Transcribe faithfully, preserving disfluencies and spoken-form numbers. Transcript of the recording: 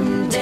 someday.